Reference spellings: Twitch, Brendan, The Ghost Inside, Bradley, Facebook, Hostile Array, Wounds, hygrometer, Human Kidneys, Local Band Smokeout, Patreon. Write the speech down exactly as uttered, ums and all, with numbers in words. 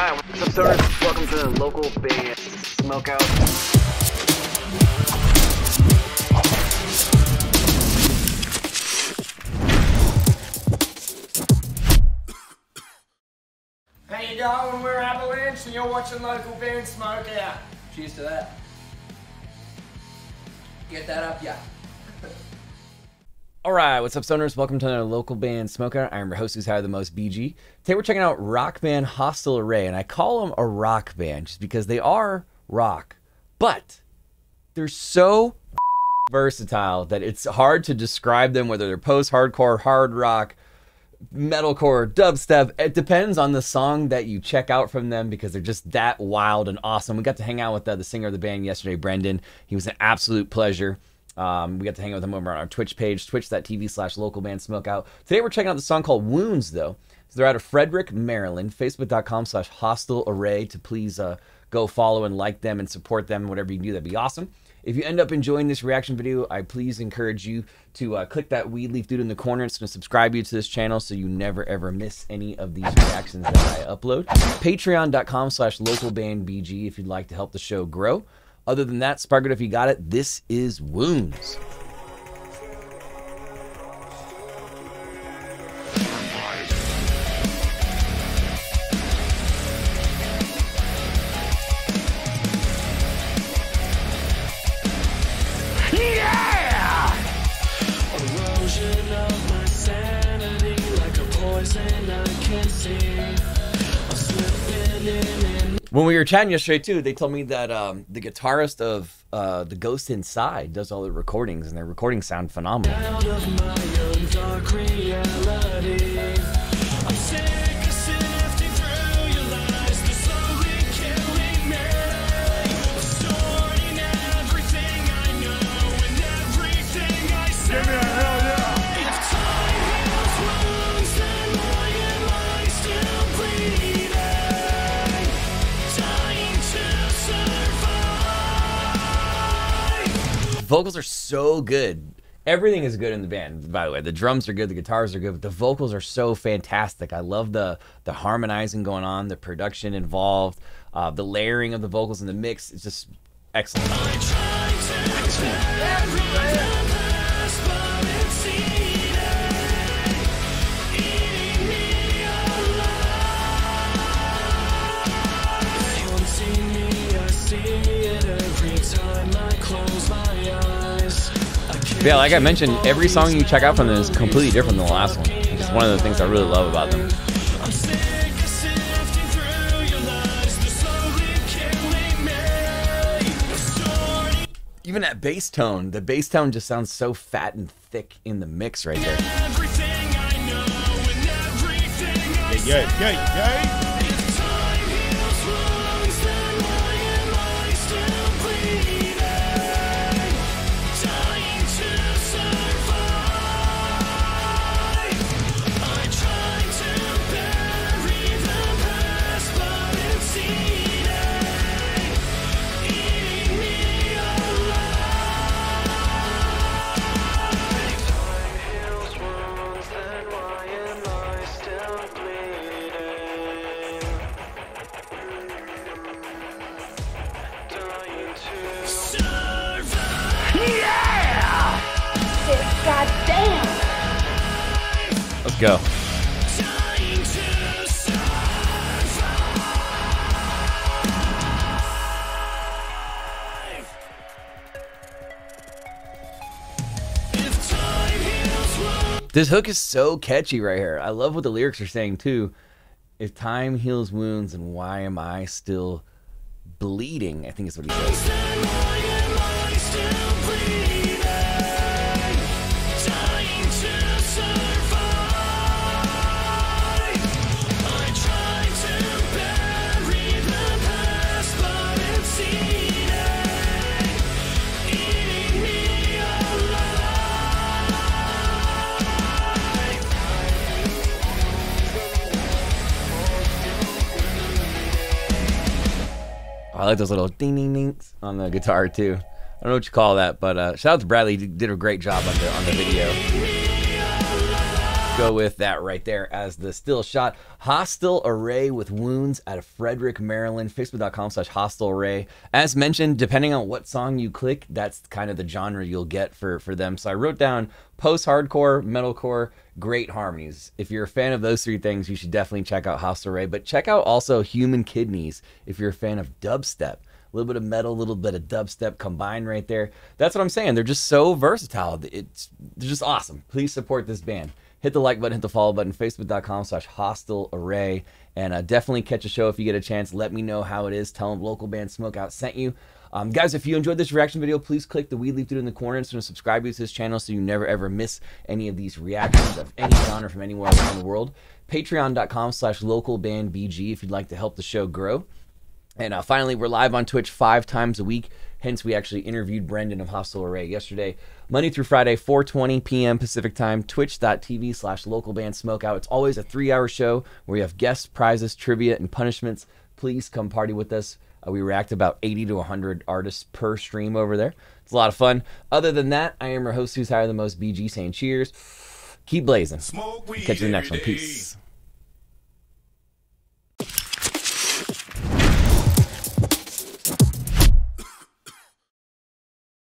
Hi, what's up, stoners? Welcome to the Local Band Smokeout. How you going? We're Avalanche and you're watching Local Band Smokeout. Cheers to that. Get that up, yeah. Alright, what's up, stoners? Welcome to another Local Band Smokeout. I'm your host who's hired the most, B G. Today we're checking out rock band Hostile Array, and I call them a rock band just because they are rock, but they're so versatile that it's hard to describe them, whether they're post-hardcore, hard rock, metalcore, dubstep. It depends on the song that you check out from them because they're just that wild and awesome. We got to hang out with uh, the singer of the band yesterday, Brendan. He was an absolute pleasure. Um, we got to hang out with him over on our Twitch page, twitch dot T V slash local band smokeout. Today we're checking out the song called Wounds, though. So they're out of Frederick, Maryland, facebook dot com slash hostile array to please uh, go follow and like them and support them. Whatever you can do, that'd be awesome. If you end up enjoying this reaction video, I please encourage you to uh, click that weed leaf dude in the corner. It's going to subscribe you to this channel so you never, ever miss any of these reactions that I upload. patreon dot com slash local band B G if you'd like to help the show grow. Other than that, spark it if you got it. This is Wounds. Yeah! Erosion of my sanity, like a poison I can see. I'm slipping in. When we were chatting yesterday, too, they told me that um, the guitarist of uh, The Ghost Inside does all the recordings, and their recordings sound phenomenal. Out of my own dark reality, I'm sick of sifting through your lies, they're slowly killing me. I'm storing everything I know and everything I say. Give me a hell yeah. It's time heals wounds and why am I still bleeding? Vocals are so good. Everything is good in the band, by the way. The drums are good, the guitars are good, but the vocals are so fantastic. I love the the harmonizing going on, the production involved, uh, the layering of the vocals in the mix. It's just excellent. I tried to Yeah, like I mentioned, every song you check out from them is completely different than the last one. It's one of the things I really love about them. Even that bass tone, the bass tone just sounds so fat and thick in the mix right there. Yeah, yeah, yeah, yeah. Let's go. This hook is so catchy right here. I love what the lyrics are saying too. If time heals wounds, and why am I still bleeding? I think is what he says. I like those little ding ding dings on the guitar too. I don't know what you call that, but uh, shout out to Bradley. He did a great job on the on the video. go with that right there as the still shot. Hostile Array with Wounds out of Frederick, Maryland. Facebook dot com slash Hostile Array. As mentioned, depending on what song you click, that's kind of the genre you'll get for, for them. So I wrote down post-hardcore, metalcore, great harmonies. If you're a fan of those three things, you should definitely check out Hostile Array. But check out also Human Kidneys if you're a fan of dubstep. A little bit of metal, a little bit of dubstep combined right there. That's what I'm saying. They're just so versatile. It's they're just awesome. Please support this band. Hit the like button, hit the follow button, Facebook dot com slash Hostile Array. And uh, definitely catch a show if you get a chance. Let me know how it is. Tell them Local Band Smokeout sent you. Um, guys, if you enjoyed this reaction video, please click the weed leaf dude in the corner. It's going to subscribe to this channel so you never ever miss any of these reactions of any genre from anywhere around the world. Patreon dot com slash Local Band B G if you'd like to help the show grow. And uh, finally, we're live on Twitch five times a week. Hence, we actually interviewed Brendan of Hostile Array yesterday. Monday through Friday, four twenty p m Pacific time, twitch dot t v slash Local Band Smokeout. It's always a three-hour show where we have guests, prizes, trivia, and punishments. Please come party with us. Uh, we react about eighty to one hundred artists per stream over there. It's a lot of fun. Other than that, I am your host who's higher than most, B G, saying cheers. Keep blazing. Catch you in the next one. Peace.